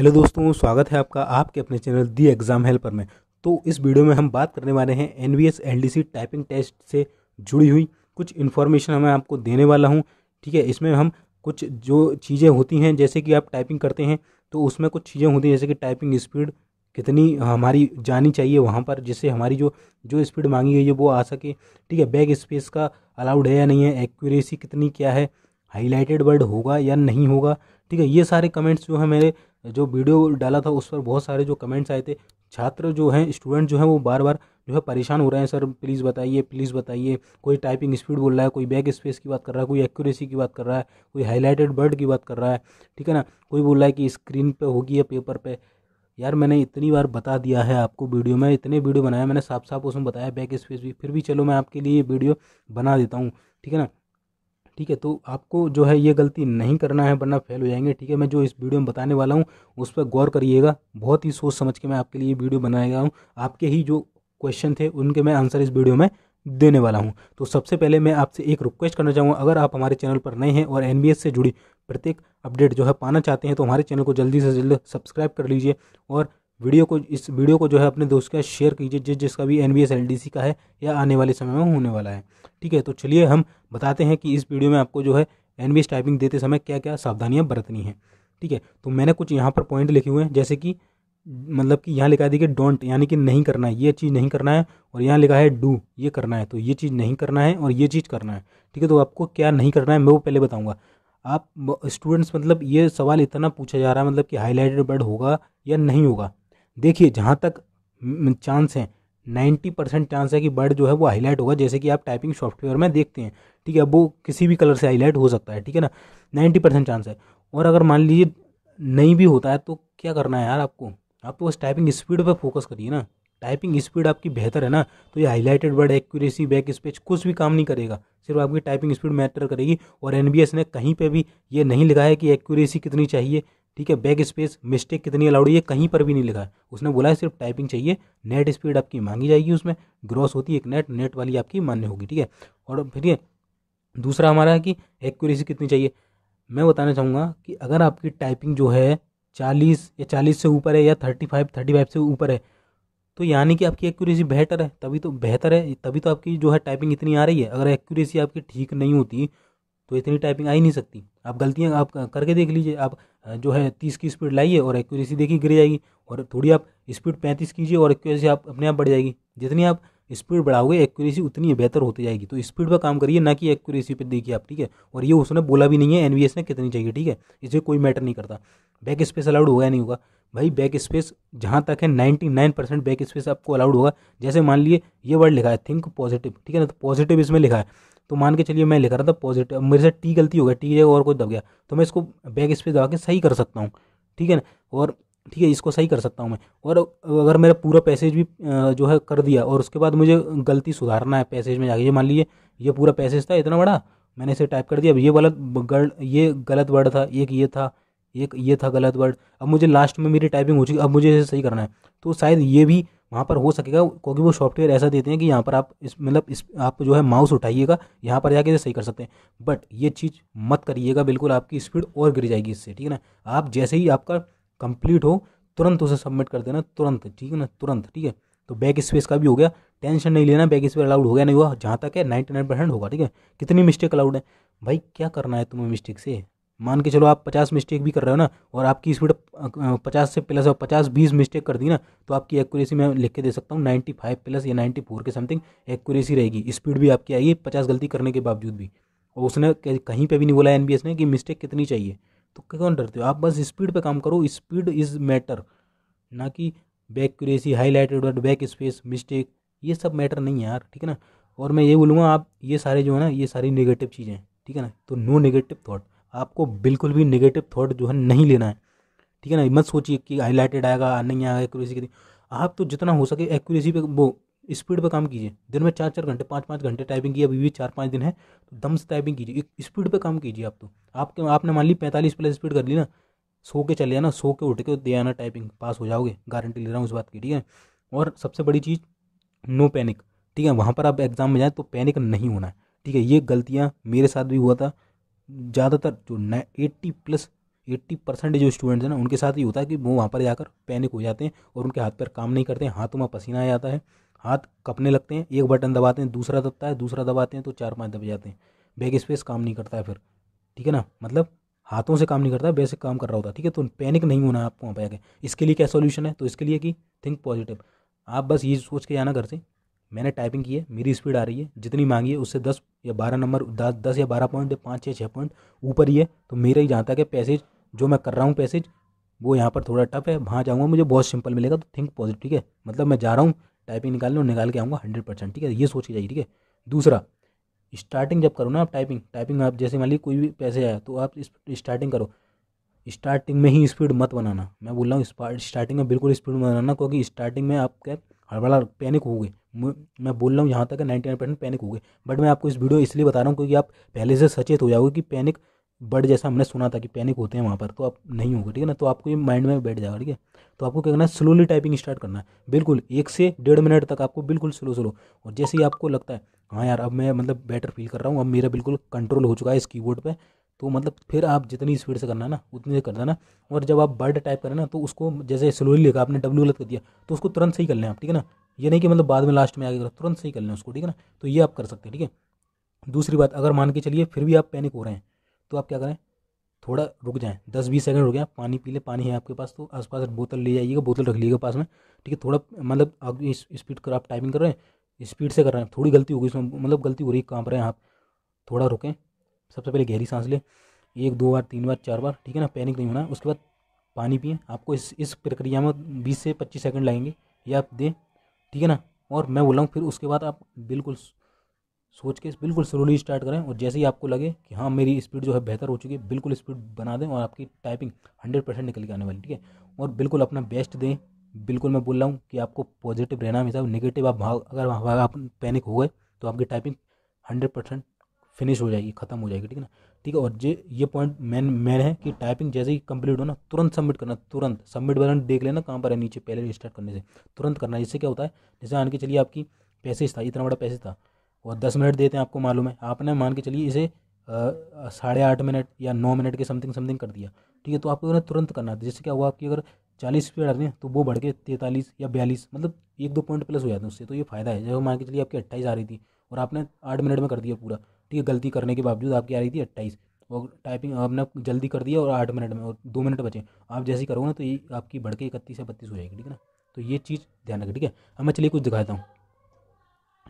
Hello दोस्तों, स्वागत है आपका आपके अपने चैनल दी एग्ज़ाम हेल्पर में। तो इस वीडियो में हम बात करने वाले हैं एनबीएस एलडीसी टाइपिंग टेस्ट से जुड़ी हुई कुछ इन्फॉर्मेशन मैं आपको देने वाला हूं। ठीक है, इसमें हम कुछ जो चीज़ें होती हैं जैसे कि आप टाइपिंग करते हैं तो उसमें कुछ चीज़ें होती हैं जैसे कि टाइपिंग स्पीड कितनी हमारी जानी चाहिए वहाँ पर, जिससे हमारी जो स्पीड मांगी गई है वो आ सके। ठीक है, बैक स्पेस का अलाउड है या नहीं है, एक्यूरेसी कितनी क्या है, हाईलाइटेड वर्ड होगा या नहीं होगा। ठीक है, ये सारे कमेंट्स जो है मेरे जो वीडियो डाला था उस पर बहुत सारे जो कमेंट्स आए थे, छात्र जो हैं स्टूडेंट जो हैं वो बार बार जो है परेशान हो रहे हैं, सर प्लीज़ बताइए प्लीज़ बताइए। कोई टाइपिंग स्पीड बोल रहा है, कोई बैक स्पेस की बात कर रहा है, कोई एक्यूरेसी की बात कर रहा है, कोई हाईलाइटेड वर्ड की बात कर रहा है। ठीक है ना, कोई बोल रहा है कि स्क्रीन पे होगी या पेपर पे। यार मैंने इतनी बार बता दिया है आपको वीडियो में, इतने वीडियो बनाया मैंने, साफ साफ उसमें बताया बैक स्पेस भी, फिर भी चलो मैं आपके लिए वीडियो बना देता हूँ। ठीक है ना, ठीक है, तो आपको जो है ये गलती नहीं करना है वरना फेल हो जाएंगे। ठीक है, मैं जो इस वीडियो में बताने वाला हूँ उस पर गौर करिएगा, बहुत ही सोच समझ के मैं आपके लिए वीडियो बनाएगा हूँ। आपके ही जो क्वेश्चन थे उनके मैं आंसर इस वीडियो में देने वाला हूँ। तो सबसे पहले मैं आपसे एक रिक्वेस्ट करना चाहूँगा, अगर आप हमारे चैनल पर नए हैं और एनबीएस से जुड़ी प्रत्येक अपडेट जो है पाना चाहते हैं तो हमारे चैनल को जल्दी से जल्द सब्सक्राइब कर लीजिए और इस वीडियो को जो है अपने दोस्त के साथ शेयर कीजिए जिसका भी एनबीएस एलडीसी का है या आने वाले समय में होने वाला है। ठीक है, तो चलिए हम बताते हैं कि इस वीडियो में आपको जो है एनबीएस टाइपिंग देते समय क्या क्या सावधानियाँ बरतनी है। ठीक है, तो मैंने कुछ यहाँ पर पॉइंट लिखे हुए हैं, जैसे कि मतलब कि यहाँ लिखा है कि डोंट यानी कि नहीं करना है, ये चीज़ नहीं करना है, और यहाँ लिखा है डू ये करना है, तो ये चीज़ नहीं करना है और ये चीज़ करना है। ठीक है, तो आपको क्या नहीं करना है मैं वो पहले बताऊँगा। आप स्टूडेंट्स मतलब ये सवाल इतना पूछा जा रहा है मतलब कि हाईलाइटेड वर्ड होगा या नहीं होगा। देखिए, जहाँ तक चांस है 90% चांस है कि वर्ड जो है वो हाईलाइट होगा, जैसे कि आप टाइपिंग सॉफ्टवेयर में देखते हैं। ठीक है, अब वो किसी भी कलर से हाईलाइट हो सकता है। ठीक है ना, 90% चांस है। और अगर मान लीजिए नहीं भी होता है तो क्या करना है यार आपको, आप तो बस टाइपिंग स्पीड पर फोकस करिए ना। टाइपिंग स्पीड आपकी बेहतर है ना, तो ये highlighted word, accuracy, back space कुछ भी काम नहीं करेगा, सिर्फ आपकी टाइपिंग स्पीड मैटर करेगी। और एनबीएस ने कहीं पे भी ये नहीं लिखा है कि एक्यूरेसी कितनी चाहिए। ठीक है, बैक स्पेस मिस्टेक कितनी अलाउड है, ये कहीं पर भी नहीं लिखा है। उसने बोला है सिर्फ टाइपिंग चाहिए, नेट स्पीड आपकी मांगी जाएगी, उसमें ग्रॉस होती है एक नेट वाली आपकी मान्य होगी। ठीक है, और फिर दूसरा हमारा है कि एक्यूरेसी कितनी चाहिए। मैं बताना चाहूँगा कि अगर आपकी टाइपिंग जो है 40 या 40 से ऊपर है या 35 से ऊपर है तो यानी कि आपकी एक्यूरेसी बेहतर है, तभी तो बेहतर है, तभी तो आपकी जो है टाइपिंग इतनी आ रही है। अगर एक्यूरेसी आपकी ठीक नहीं होती तो इतनी टाइपिंग आ ही नहीं सकती। आप गलतियां आप करके देख लीजिए, आप जो है 30 की स्पीड लाइए और एक्यूरेसी देखिए गिर जाएगी, और थोड़ी आप स्पीड 35 कीजिए और एक्यूरेसी आप अपने आप बढ़ जाएगी। जितनी आप स्पीड बढ़ाओगे एक्यूरेसी उतनी बेहतर होती जाएगी, तो स्पीड पर काम करिए ना कि एक्यूरेसी पर देखिए आप। ठीक है, और ये उसने बोला भी नहीं है एनबीएस ने कितनी चाहिए। ठीक है, इससे कोई मैटर नहीं करता। बैक स्पेस अलाउड होगा या नहीं होगा, भाई बैक स्पेस जहाँ तक है 99% बैक स्पेस आपको अलाउड होगा। जैसे मान लिए ये वर्ड लिखा है थिंक पॉजिटिव, ठीक है ना, तो पॉजिटिव इसमें लिखा है, तो मान के चलिए मैं लिख रहा था पॉजिटिव, अब मेरे से टी गलती हो गई, टी जगह और कुछ दब गया, तो मैं इसको बैक स्पेस दबा के सही कर सकता हूँ। ठीक है ना, और ठीक है इसको सही कर सकता हूँ मैं। और अगर मेरा पूरा पैसेज भी जो है कर दिया और उसके बाद मुझे गलती सुधारना है पैसेज में जाके, मान लीजिए ये पूरा पैसेज था इतना बड़ा, मैंने इसे टाइप कर दिया, अब ये गलत वर्ड था, एक ये था गलत वर्ड, अब मुझे लास्ट में मेरी टाइपिंग हो चुकी, अब मुझे इसे सही करना है, तो शायद ये भी वहाँ पर हो सकेगा क्योंकि वो सॉफ्टवेयर ऐसा देते हैं कि यहाँ पर आप आप जो है माउस उठाइएगा, यहाँ पर जाके इसे सही कर सकते हैं। बट ये चीज़ मत करिएगा बिल्कुल, आपकी स्पीड और गिर जाएगी इससे। ठीक है ना, आप जैसे ही आपका कंप्लीट हो तुरंत उसे सबमिट कर देना, तुरंत। ठीक है ना, तुरंत। ठीक है, तो बैक स्पेस का भी हो गया, टेंशन नहीं लेना, बैक स्पेस अलाउड हो गया नहीं हुआ, जहाँ तक है 99% होगा। ठीक है, कितनी मिस्टेक अलाउड है, भाई क्या करना है तुम्हें मिस्टेक से। मान के चलो आप 50 मिस्टेक भी कर रहे हो ना और आपकी स्पीड 50 से प्लस और 50-20 मिस्टेक कर दी ना, तो आपकी एक्यूरेसी मैं लिख के दे सकता हूँ 95+ या 94 के समथिंग एक्यूरेसी रहेगी, स्पीड भी आपकी आएगी 50 गलती करने के बावजूद भी। और उसने कहीं पे भी नहीं बोला एनबीएस ने कि मिस्टेक कितनी चाहिए, तो क्यों डरते हो आप, बस स्पीड पर काम करो, स्पीड इज़ मैटर, ना कि accuracy, highlighted word, back space, mistake, ये सब मैटर नहीं है यार। ठीक है ना, और मैं ये बोलूँगा आप ये सारे जो है ना, ये सारी नेगेटिव चीज़ें, ठीक है ना, तो नो नेगेटिव थॉट, आपको बिल्कुल भी नेगेटिव थॉट जो है नहीं लेना है। ठीक है ना, मत सोचिए कि हाईलाइटेड आएगा नहीं आएगा, एक्यूरेसी कितनी, आप तो जितना हो सके एक्यूरेसी पे वो स्पीड पे काम कीजिए। दिन में 4-4 घंटे 5-5 घंटे टाइपिंग की, अभी भी 4-5 दिन है, तो दम से टाइपिंग कीजिए, स्पीड पे काम कीजिए। आप तो आपने मान ली 45+ स्पीड कर ली ना, सो के चले आना, सो के उठ के दे आना, टाइपिंग पास हो जाओगे, गारंटी ले रहा हूँ इस बात की। ठीक है, और सबसे बड़ी चीज़ नो पैनिक। ठीक है, वहाँ पर आप एग्जाम में जाएँ तो पैनिक नहीं होना है। ठीक है, ये गलतियाँ मेरे साथ भी हुआ था, ज़्यादातर जो 80+ 80% जो स्टूडेंट्स हैं ना उनके साथ ये होता है कि वो वहाँ पर जाकर पैनिक हो जाते हैं और उनके हाथ पैर काम नहीं करते हैं, हाथों में पसीना आ जाता है, हाथ कपने लगते हैं, एक बटन दबाते हैं दूसरा दबता है, दूसरा दबाते हैं तो 4-5 दब जाते हैं, बैक स्पेस काम नहीं करता है फिर, ठीक है ना, मतलब हाथों से काम नहीं करता है, बेसिक काम कर रहा होता है, ठीक है। तो पैनिक नहीं होना आपको वहाँ पर आगे। इसके लिए क्या सॉल्यूशन है, तो इसके लिए कि थिंक पॉजिटिव, आप बस ये सोच के जाना घर से मैंने टाइपिंग की है, मेरी स्पीड आ रही है, जितनी मांगी है उससे 10 या 12 नंबर 10 या 12 पॉइंट या 5 या 6 पॉइंट ऊपर ही है, तो मेरा ही जहाँ तक है पैसेज जो मैं कर रहा हूँ पैसेज वो यहाँ पर थोड़ा टफ है, वहाँ जाऊँगा मुझे बहुत सिंपल मिलेगा, तो थिंक पॉजिटिव, ठीक है, मतलब मैं जा रहा हूँ टाइपिंग निकालने और निकाल के आऊँगा 100%, ठीक है, ये सोच के जाइए, ठीक है। दूसरा, स्टार्टिंग जब करो ना आप टाइपिंग आप जैसे मान लीजिए कोई भी पैसेज आया तो आप स्टार्टिंग करो, स्टार्टिंग में ही स्पीड मत बनाना, मैं बोल रहा हूँ स्टार्टिंग में बिल्कुल स्पीड मत बनाना, क्योंकि स्टार्टिंग में आप क्या हड़बड़ा पैनिक हो गए, मैं बोल रहा हूँ यहाँ तक 99% पैनिक हो गए, बट मैं आपको इस वीडियो इसलिए बता रहा हूँ क्योंकि आप पहले से सचेत हो जाओगे कि पैनिक बर्ड, जैसा हमने सुना था कि पैनिक होते हैं वहाँ पर, तो आप नहीं होगे, ठीक है ना, तो आपको ये माइंड में बैठ जाएगा, ठीक है। तो आपको क्या करना है, स्लोली टाइपिंग स्टार्ट करना है, बिल्कुल 1 से 1.5 मिनट तक आपको बिल्कुल स्लो, और जैसे ही आपको लगता है हाँ यार अब मैं मतलब बेटर फील कर रहा हूँ, अब मेरा बिल्कुल कंट्रोल हो चुका है इस कीबोर्ड पे, तो मतलब फिर आप जितनी स्पीड से करना है ना उतनी से कर देना, और जब आप बर्ड टाइप करें ना तो उसको जैसे स्लोली लिखा आपने डब्ल्यू गलत कर दिया तो उसको तुरंत सही कर लें आप, ठीक है ना, ये नहीं कि मतलब बाद में लास्ट में आगे करो, तुरंत सही कर लें उसको, ठीक है ना, तो ये आप कर सकते हैं, ठीक है। दूसरी बात, अगर मान के चलिए फिर भी आप पैनिक हो रहे हैं तो आप क्या करें, थोड़ा रुक जाएं, 10-20 सेकंड रुक जाएं, पानी पी लें, पानी है आपके पास तो आसपास बोतल ले जाइएगा, बोतल रख लीजिएगा पास में, ठीक है। थोड़ा मतलब आप इस स्पीड कर आप टाइपिंग कर रहे हैं, स्पीड से कर रहे हैं, थोड़ी गलती हो गई इसमें, मतलब गलती हो रही है, काँप रहे हैं आप, थोड़ा रुकें, सबसे पहले गहरी सांस लें 1-2 बार 3 बार 4 बार, ठीक है ना, पैनिक नहीं होना। उसके बाद पानी पिएं, आपको इस प्रक्रिया में 20 से 25 सेकंड लगेंगे, ये आप दें, ठीक है ना। और मैं बोल रहा हूँ फिर उसके बाद आप बिल्कुल सोच के बिल्कुल स्लोली स्टार्ट करें, और जैसे ही आपको लगे कि हाँ मेरी स्पीड जो है बेहतर हो चुकी है, बिल्कुल स्पीड बना दें और आपकी टाइपिंग 100% निकल के आने वाली, ठीक है। और बिल्कुल अपना बेस्ट दें, बिल्कुल मैं बोल रहा हूँ कि आपको पॉजिटिव रहना हमेशा, नेगेटिव आप अगर आप पैनिक हो गए तो आपकी टाइपिंग 100% फिनिश हो जाएगी, ख़त्म हो जाएगी, ठीक है ना, ठीक है। और ये पॉइंट मेन है कि टाइपिंग जैसे ही कंप्लीट हो ना तुरंत सबमिट करना, तुरंत सबमिट बटन देख लेना कहाँ पर है नीचे, पहले स्टार्ट करने से तुरंत करना। इससे क्या होता है, जैसे मान के चलिए आपकी पैसेज था, इतना बड़ा पैसेज था और 10 मिनट देते हैं आपको, मालूम है आपने मान के चलिए इसे 8.5 मिनट या 9 मिनट के समथिंग कर दिया, ठीक है, तो आपको ना तुरंत करना है। जिससे क्या हुआ, आपकी अगर 40 स्पीड आती है तो वो बढ़ के 43 या 42, मतलब 1-2 पॉइंट प्लस हो जाते हैं उससे, तो ये फायदा है। जब मान के चलिए आपकी 28 आ रही थी और आपने 8 मिनट में कर दिया पूरा, ठीक है, गलती करने के बावजूद आपकी आ रही थी 28 और टाइपिंग आपने जल्दी कर दिया और 8 मिनट में और 2 मिनट बचे, आप जैसी करोगे ना तो ये आपकी बढ़ के 31 या 32 हो जाएगी, ठीक है ना, तो ये चीज़ ध्यान रखें, ठीक है। अब मैं चलिए कुछ दिखाता हूँ,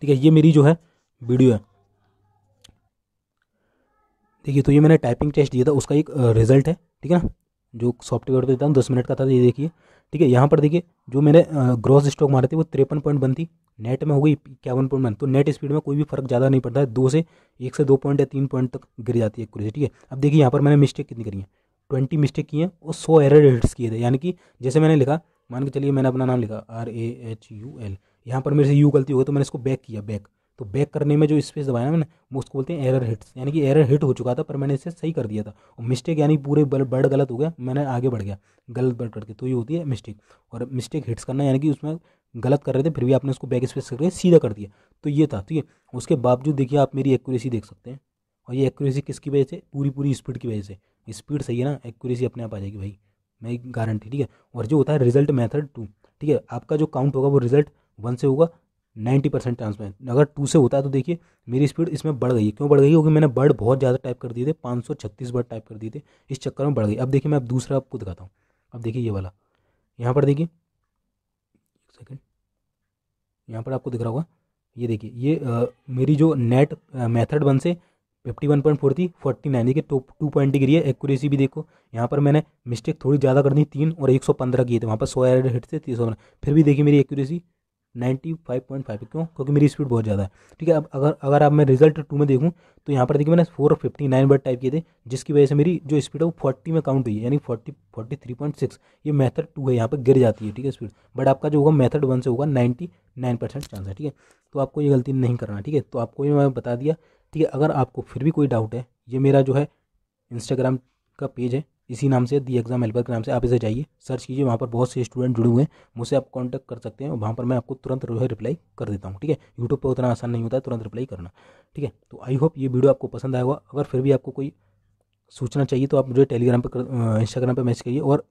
ठीक है, ये मेरी जो है वीडियो है, देखिए, तो ये मैंने टाइपिंग टेस्ट दिया था उसका एक रिजल्ट है, ठीक है ना, जो सॉफ्टवेयर पर देता हूँ 10 मिनट का था, ये देखिए, ठीक है। यहाँ पर देखिए जो मैंने ग्रॉस स्ट्रोक मारे थे वो 53.1 थी, नेट में हो गई 51.1, तो नेट स्पीड में कोई भी फर्क ज़्यादा नहीं पड़ता है, 1 से 2 पॉइंट या 3 पॉइंट तक गिर जाती है कुरेज, ठीक है। अब देखिए यहाँ पर मैंने मिस्टेक कितनी करी है, 20 मिस्टेक किए हैं और 100 एरर हिट्स किए थे, यानी कि जैसे मैंने लिखा, मान के चलिए मैंने अपना नाम लिखा RAHUL, यहाँ पर मेरे से यू गलती हो गई तो मैंने इसको बैक किया, बैक, तो बैक करने में जो स्पेस दबाया मैंने वो उसको बोलते हैं एरर हिट्स, यानी कि एरर हिट हो चुका था पर मैंने इसे सही कर दिया था, और मिस्टेक यानी पूरे वर्ड गलत हो गया, मैंने आगे बढ़ गया गलत वर्ड करके, तो ये होती है मिस्टेक। और मिस्टेक हिट्स करना यानी कि उसमें गलत कर रहे थे फिर भी आपने उसको बैक स्पेस करके सीधा कर दिया, तो ये था, ठीक है। उसके बावजूद देखिए आप मेरी एक्यूरेसी देख सकते हैं, और ये एक्यूरेसी किसकी वजह से, पूरी स्पीड की वजह से, स्पीड सही है ना, एक्यूरेसी अपने आप आ जाएगी भाई, मैं गारंटी, ठीक है। और जो होता है रिजल्ट मेथड 2, ठीक है, आपका जो काउंट होगा वो रिजल्ट 1 से होगा 90% चांस में, अगर 2 से होता है तो देखिए मेरी स्पीड इसमें बढ़ गई है, क्यों बढ़ गई, क्योंकि मैंने वर्ड बहुत ज़्यादा टाइप कर दिए थे, 536 वर्ड टाइप कर दिए थे, इस चक्कर में बढ़ गई। अब देखिए मैं अब दूसरा आपको दिखाता हूँ, अब देखिए ये वाला, यहाँ पर देखिए, एक सेकेंड, यहाँ पर आपको दिख रहा होगा, ये देखिए, ये मेरी जो नेट मेथड 1 से 51.4 थी 49, देखिए 2 पॉइंट की गिरी है, एक्यूरेसी भी देखो, यहाँ पर मैंने मिस्टेक थोड़ी ज़्यादा कर दी 3 और 115 किए थे, वहाँ पर 100 एरर हिट्स थे 300, फिर भी देखिए मेरी एक्यूरेसी 95.5, क्यों, क्योंकि मेरी स्पीड बहुत ज़्यादा है, ठीक है। अब अगर आप मैं रिजल्ट 2 में देखूं तो यहाँ पर देखिए मैंने 459 वर्ड टाइप किए थे, जिसकी वजह से मेरी जो स्पीड है वो 40 में काउंट हुई है, यानी 43.6, ये मेथड 2 है, यहाँ पर गिर जाती है, ठीक है स्पीड, बट आपका जो होगा मेथड 1 से होगा 99% चांस है, ठीक है, तो आपको ये गलती नहीं करना, ठीक है, तो आपको ये मैं बता दिया, ठीक है। अगर आपको फिर भी कोई डाउट है, ये मेरा जो है इंस्टाग्राम का पेज है इसी नाम से, दी एग्जाम हेल्पर के नाम से, आप इसे जाइए, सर्च कीजिए, वहाँ पर बहुत से स्टूडेंट जुड़े हुए हैं, मुझसे आप कांटेक्ट कर सकते हैं, वहाँ पर मैं आपको तुरंत जो है रिप्लाई कर देता हूँ, ठीक है, यूट्यूब पर उतना आसान नहीं होता है तुरंत रिप्लाई करना, ठीक है। तो आई होप ये वीडियो आपको पसंद आएगा, अगर फिर भी आपको कोई सूचना चाहिए तो आप मुझे टेलीग्राम पर, इंस्टाग्राम पर मैसेज करिए। और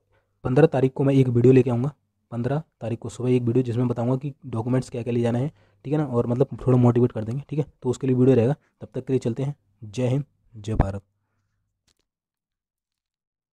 15 तारीख को मैं एक वीडियो लेके आऊँगा, 15 तारीख को सुबह एक वीडियो जिसमें बताऊँगा कि डॉक्यूमेंट्स क्या क्या ले जाना है, ठीक है ना। और मतलब थोड़ा मोटिवेट कर देंगे, ठीक है। तो उसके लिए वीडियो रहेगा। तब तक के लिए चलते हैं। जय हिंद, जय भारत।